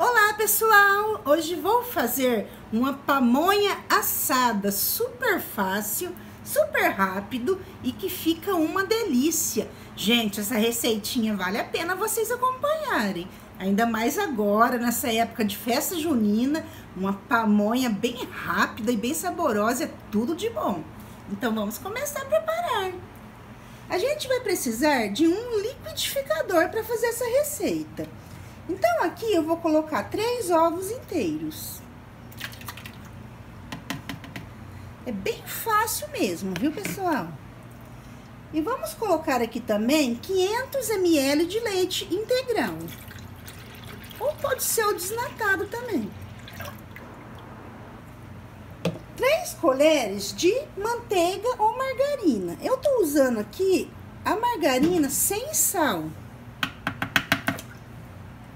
Olá pessoal, hoje vou fazer uma pamonha assada super fácil, super rápido e que fica uma delícia. Gente, essa receitinha vale a pena vocês acompanharem, ainda mais agora, nessa época de festa junina, uma pamonha bem rápida e bem saborosa, é tudo de bom. Então vamos começar a preparar. A gente vai precisar de um liquidificador para fazer essa receita. Então, aqui eu vou colocar 3 ovos inteiros. É bem fácil mesmo, viu, pessoal? E vamos colocar aqui também 500 ml de leite integral. Ou pode ser o desnatado também. 3 colheres de manteiga ou margarina. Eu tô usando aqui a margarina sem sal.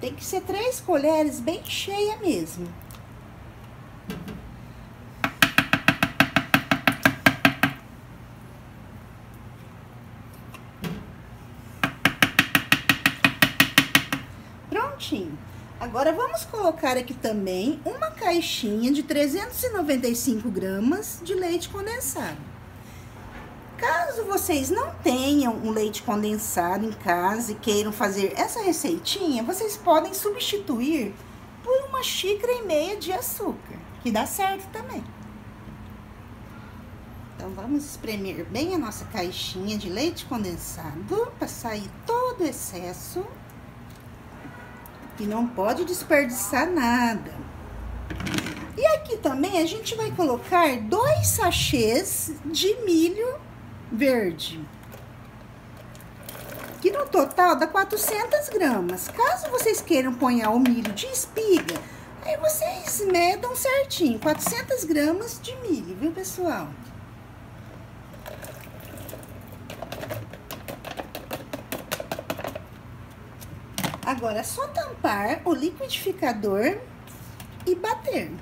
Tem que ser 3 colheres bem cheia mesmo. Prontinho. Agora vamos colocar aqui também uma caixinha de 395 gramas de leite condensado. Caso vocês não tenham um leite condensado em casa e queiram fazer essa receitinha, vocês podem substituir por 1,5 xícara de açúcar, que dá certo também. Então, vamos espremer bem a nossa caixinha de leite condensado para sair todo o excesso. E não pode desperdiçar nada. E aqui também a gente vai colocar 2 sachês de milho verde, que no total dá 400 gramas. Caso vocês queiram pôr o milho de espiga, aí vocês medam certinho, 400 gramas de milho, viu, pessoal? Agora é só tampar o liquidificador e bater.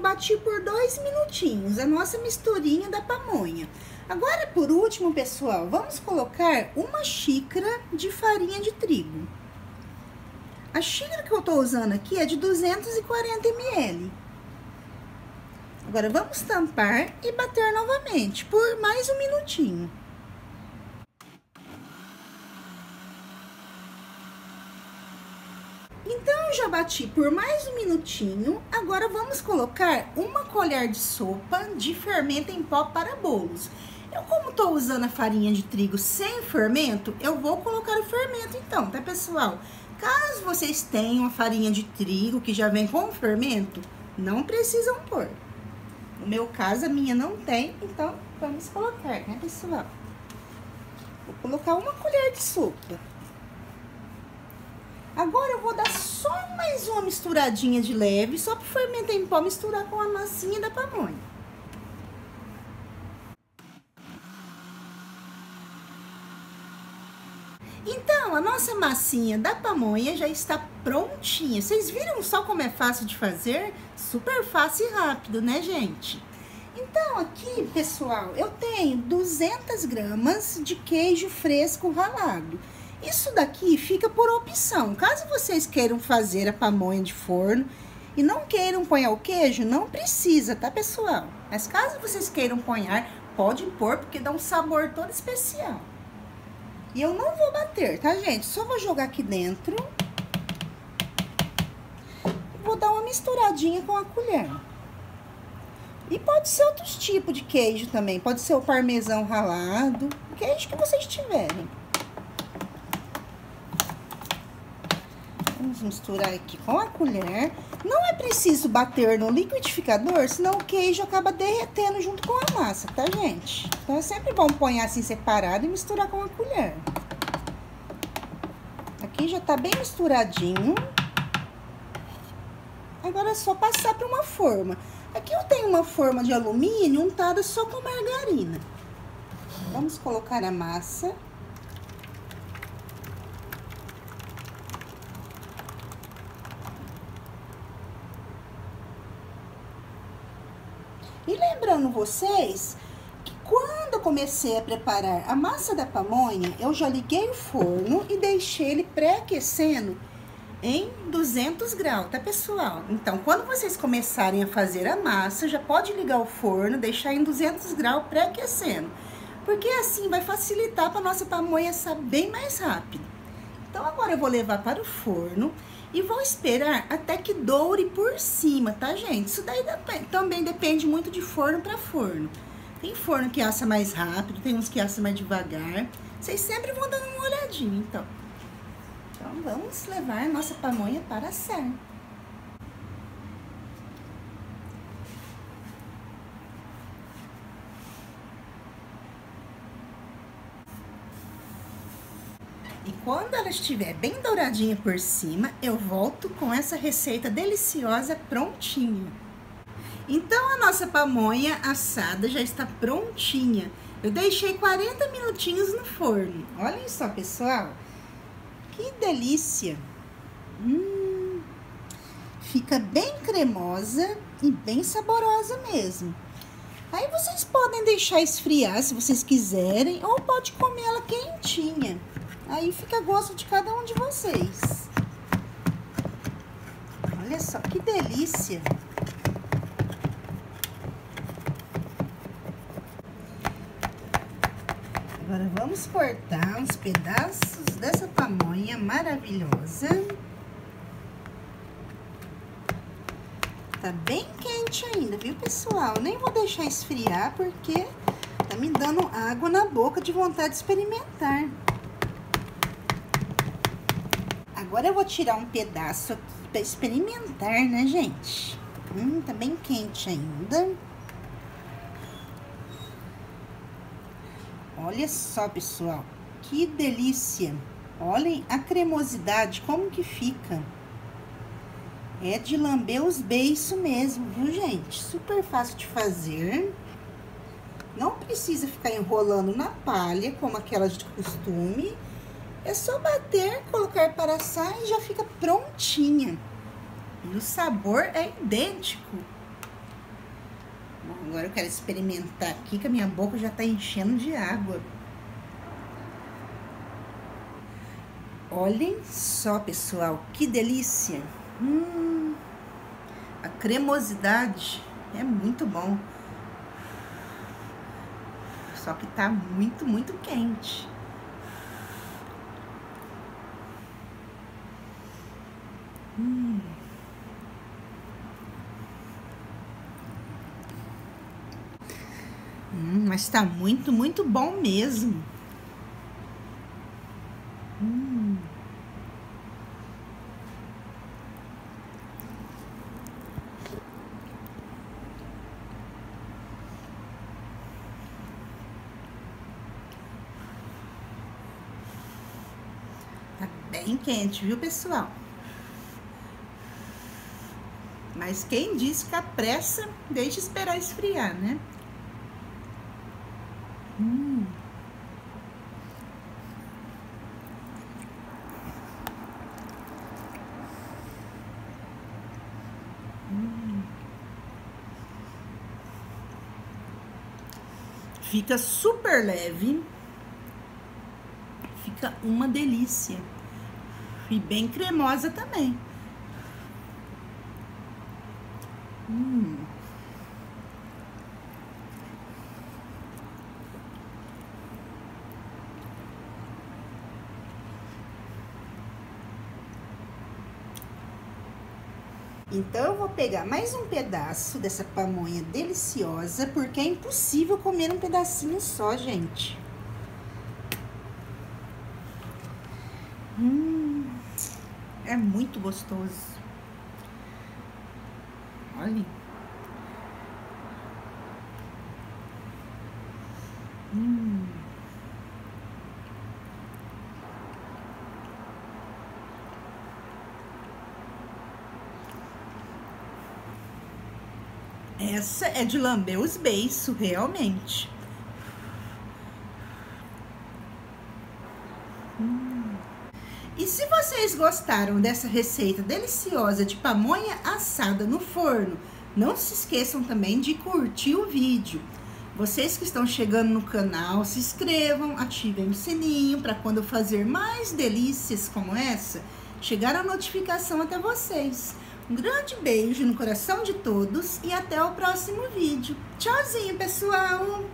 Bati por 2 minutinhos a nossa misturinha da pamonha. Agora, por último, pessoal, vamos colocar 1 xícara de farinha de trigo. A xícara que eu tô usando aqui é de 240 ml. Agora, vamos tampar e bater novamente por mais 1 minutinho. Então, já bati por mais 1 minutinho, agora vamos colocar 1 colher de sopa de fermento em pó para bolos. Eu, como estou usando a farinha de trigo sem fermento, eu vou colocar o fermento então, tá, pessoal? Caso vocês tenham a farinha de trigo que já vem com fermento, não precisam pôr. No meu caso, a minha não tem, então vamos colocar, né, pessoal? Vou colocar 1 colher de sopa. Agora eu vou dar só mais uma misturadinha de leve, só para o fermento em pó misturar com a massinha da pamonha. Então, a nossa massinha da pamonha já está prontinha. Vocês viram só como é fácil de fazer? Super fácil e rápido, né, gente? Então, aqui, pessoal, eu tenho 200 gramas de queijo fresco ralado. Isso daqui fica por opção. Caso vocês queiram fazer a pamonha de forno e não queiram pôr o queijo, não precisa, tá, pessoal? Mas caso vocês queiram pôr, pode pôr, porque dá um sabor todo especial. E eu não vou bater, tá, gente? Só vou jogar aqui dentro. Vou dar uma misturadinha com a colher. E pode ser outros tipos de queijo também. Pode ser o parmesão ralado, o queijo que vocês tiverem. Vamos misturar aqui com a colher. Não é preciso bater no liquidificador, senão o queijo acaba derretendo junto com a massa, tá, gente? Então é sempre bom pôr assim separado e misturar com a colher. Aqui já tá bem misturadinho. Agora é só passar para uma forma. Aqui eu tenho uma forma de alumínio untada só com margarina. Vamos colocar a massa. E lembrando vocês que quando eu comecei a preparar a massa da pamonha, eu já liguei o forno e deixei ele pré-aquecendo em 200 graus, tá, pessoal? Então, quando vocês começarem a fazer a massa, já pode ligar o forno, deixar em 200 graus pré-aquecendo. Porque assim vai facilitar para nossa pamonha assar bem mais rápido. Então, agora eu vou levar para o forno e vou esperar até que doure por cima, tá, gente? Isso daí também depende muito de forno para forno. Tem forno que assa mais rápido, tem uns que assa mais devagar. Vocês sempre vão dando uma olhadinha, então. Então, vamos levar a nossa pamonha para assar. E quando ela estiver bem douradinha por cima, eu volto com essa receita deliciosa prontinha. Então, a nossa pamonha assada já está prontinha. Eu deixei 40 minutinhos no forno. Olhem só, pessoal. Que delícia. Fica bem cremosa e bem saborosa mesmo. Aí vocês podem deixar esfriar se vocês quiserem, ou pode comer ela quentinha. Aí fica a gosto de cada um de vocês. Olha só que delícia. Agora vamos cortar uns pedaços dessa pamonha maravilhosa. Tá bem quente ainda, viu, pessoal? Nem vou deixar esfriar porque tá me dando água na boca de vontade de experimentar. Agora eu vou tirar um pedaço aqui pra experimentar, né, gente? Tá bem quente ainda. Olha só, pessoal, que delícia. Olhem a cremosidade, como que fica. É de lamber os beiços mesmo, viu, gente? Super fácil de fazer. Não precisa ficar enrolando na palha, como aquelas de costume. É só bater, colocar para assar e já fica prontinha. E o sabor é idêntico. Agora eu quero experimentar aqui, que a minha boca já tá enchendo de água. Olhem só, pessoal, que delícia. A cremosidade é muito bom. Só que tá muito, muito quente. Mas tá muito, muito bom mesmo. Tá bem quente, viu, pessoal? Mas quem disse que a pressa deixa esperar esfriar, né? Fica super leve, fica uma delícia e bem cremosa também. Então, eu vou pegar mais um pedaço dessa pamonha deliciosa, porque é impossível comer um pedacinho só, gente. É muito gostoso. Olha. Essa é de lamber os beiços, realmente. E se vocês gostaram dessa receita deliciosa de pamonha assada no forno, não se esqueçam também de curtir o vídeo. Vocês que estão chegando no canal, se inscrevam, ativem o sininho para quando eu fazer mais delícias como essa, chegar a notificação até vocês. Um grande beijo no coração de todos e até o próximo vídeo. Tchauzinho, pessoal!